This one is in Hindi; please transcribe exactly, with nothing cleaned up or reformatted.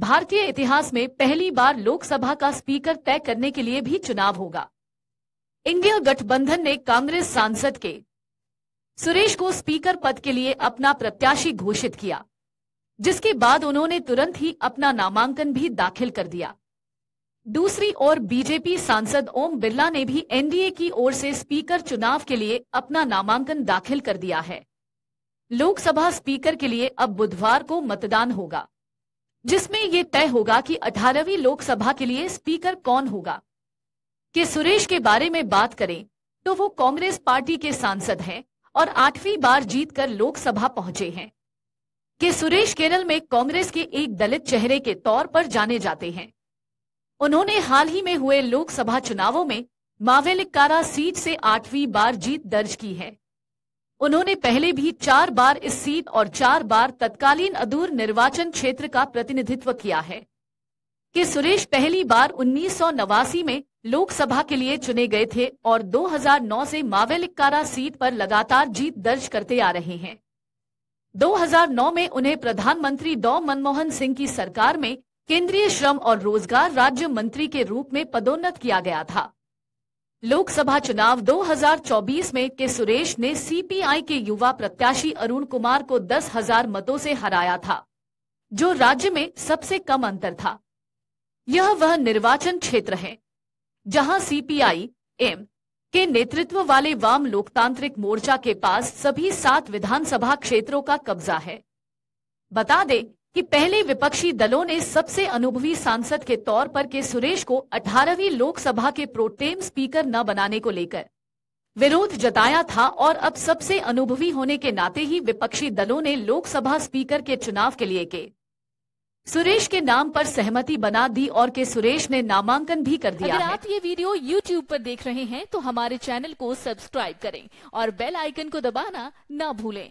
भारतीय इतिहास में पहली बार लोकसभा का स्पीकर तय करने के लिए भी चुनाव होगा। इंडिया गठबंधन ने कांग्रेस सांसद के सुरेश को स्पीकर पद के लिए अपना प्रत्याशी घोषित किया, जिसके बाद उन्होंने तुरंत ही अपना नामांकन भी दाखिल कर दिया। दूसरी ओर बीजेपी सांसद ओम बिरला ने भी एनडीए की ओर से स्पीकर चुनाव के लिए अपना नामांकन दाखिल कर दिया है। लोकसभा स्पीकर के लिए अब बुधवार को मतदान होगा, जिसमें ये तय होगा कि अठारहवीं लोकसभा के लिए स्पीकर कौन होगा। के सुरेश के बारे में बात करें तो वो कांग्रेस पार्टी के सांसद हैं और आठवीं बार जीतकर लोकसभा पहुंचे हैं। के सुरेश केरल में कांग्रेस के एक दलित चेहरे के तौर पर जाने जाते हैं। उन्होंने हाल ही में हुए लोकसभा चुनावों में मावेलिकारा सीट से आठवीं बार जीत दर्ज की है। उन्होंने पहले भी चार बार इस सीट और चार बार तत्कालीन अधूर निर्वाचन क्षेत्र का प्रतिनिधित्व किया है। के सुरेश पहली बार उन्नीस सौ नवासी में लोकसभा के लिए चुने गए थे और दो हज़ार नौ से मावेलिकारा सीट पर लगातार जीत दर्ज करते आ रहे हैं। दो हज़ार नौ में उन्हें प्रधानमंत्री डॉ मनमोहन सिंह की सरकार में केंद्रीय श्रम और रोजगार राज्य मंत्री के रूप में पदोन्नत किया गया था। लोकसभा चुनाव दो हज़ार चौबीस में के सुरेश ने सीपीआई के युवा प्रत्याशी अरुण कुमार को दस हजार मतों से हराया था, जो राज्य में सबसे कम अंतर था। यह वह निर्वाचन क्षेत्र है जहां सीपीआई एम के नेतृत्व वाले वाम लोकतांत्रिक मोर्चा के पास सभी सात विधानसभा क्षेत्रों का कब्जा है। बता दें कि पहले विपक्षी दलों ने सबसे अनुभवी सांसद के तौर पर के सुरेश को अठारहवीं लोकसभा के प्रोटेम स्पीकर न बनाने को लेकर विरोध जताया था और अब सबसे अनुभवी होने के नाते ही विपक्षी दलों ने लोकसभा स्पीकर के चुनाव के लिए के सुरेश के नाम पर सहमति बना दी और के सुरेश ने नामांकन भी कर दिया। अगर आप ये वीडियो यूट्यूब पर देख रहे हैं तो हमारे चैनल को सब्सक्राइब करें और बेल आइकन को दबाना ना भूलें।